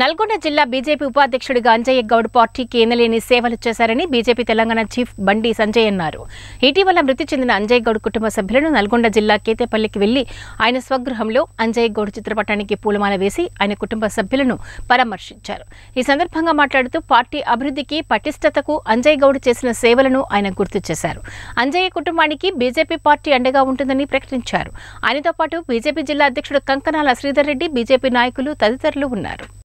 నల్గొండ జిల్లా బీజేపీ ఉపాధ్యక్షుడు గంజయ్య గౌడ్ పార్టీకి ఎనలేని సేవలు చేశారని బీజేపీ తెలంగాణ చీఫ్ బండి సంజయ్ అన్నారు. ఇటీవల మృతి చెందిన అంజయ్ గౌడ్ కుటుంబ సభ్యులను నల్గొండ జిల్లా కేతేపల్లికి వెళ్లి ఆయన స్వగృహంలో అంజయ్ గౌడ్ చిత్రపటానికి పూలమాల వేసి ఆయన కుటుంబ సభ్యులను పరామర్శించారు. ఈ సందర్భంగా మాట్లాడుతూ పార్టీ అభివృద్ధికి, పటిష్టతకు అంజయ్ గౌడ్ చేసిన సేవలను ఆయన గుర్తు చేశారు. అంజయ్య కుటుంబానికి బీజేపీ పార్టీ అండగా ఉంటుందని ప్రకటించారు. ఆయనతో పాటు బీజేపీ జిల్లా అధ్యక్షుడు కంకణాల శ్రీధర్ రెడ్డి, బీజేపీ నాయకులు తదితరులు ఉన్నారు.